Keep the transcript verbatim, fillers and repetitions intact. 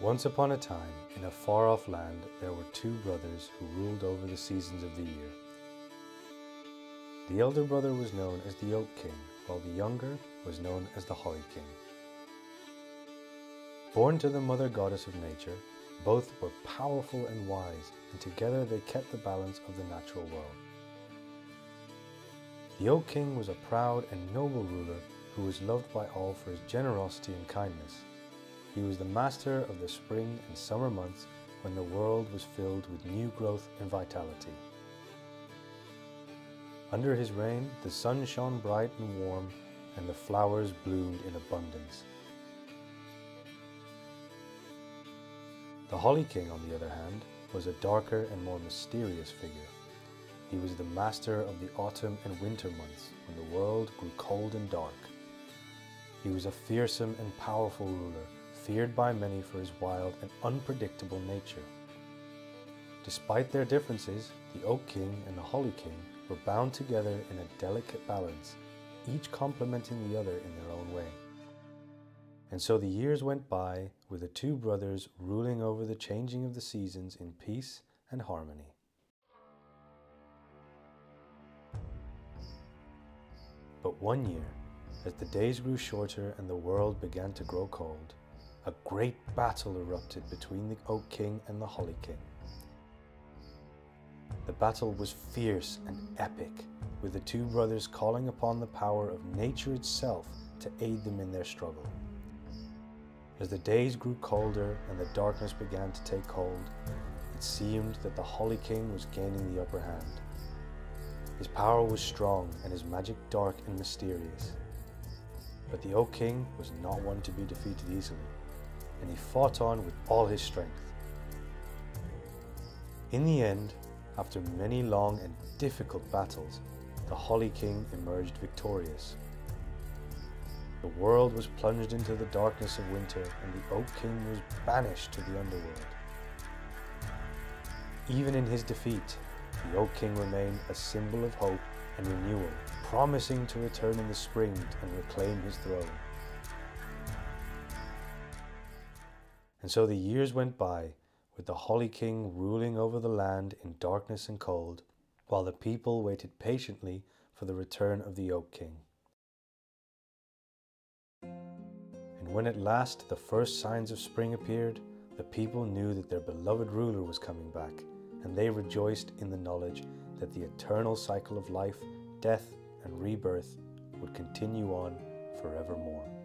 Once upon a time, in a far-off land, there were two brothers who ruled over the seasons of the year. The elder brother was known as the Oak King, while the younger was known as the Holly King. Born to the mother goddess of nature, both were powerful and wise, and together they kept the balance of the natural world. The Oak King was a proud and noble ruler who was loved by all for his generosity and kindness. He was the master of the spring and summer months when the world was filled with new growth and vitality. Under his reign, the sun shone bright and warm, and the flowers bloomed in abundance. The Holly King, on the other hand, was a darker and more mysterious figure. He was the master of the autumn and winter months when the world grew cold and dark. He was a fearsome and powerful ruler, feared by many for his wild and unpredictable nature. Despite their differences, the Oak King and the Holly King were bound together in a delicate balance, each complementing the other in their own way. And so the years went by, with the two brothers ruling over the changing of the seasons in peace and harmony. But one year, as the days grew shorter and the world began to grow cold, a great battle erupted between the Oak King and the Holly King. The battle was fierce and epic, with the two brothers calling upon the power of nature itself to aid them in their struggle. As the days grew colder and the darkness began to take hold, it seemed that the Holly King was gaining the upper hand. His power was strong and his magic dark and mysterious. But the Oak King was not one to be defeated easily, and he fought on with all his strength. In the end, after many long and difficult battles, the Holly King emerged victorious. The world was plunged into the darkness of winter, and the Oak King was banished to the underworld. Even in his defeat, the Oak King remained a symbol of hope and renewal, promising to return in the spring and reclaim his throne. And so the years went by, with the Holly King ruling over the land in darkness and cold, while the people waited patiently for the return of the Oak King. And when at last the first signs of spring appeared, the people knew that their beloved ruler was coming back, and they rejoiced in the knowledge that the eternal cycle of life, death, and rebirth would continue on forevermore.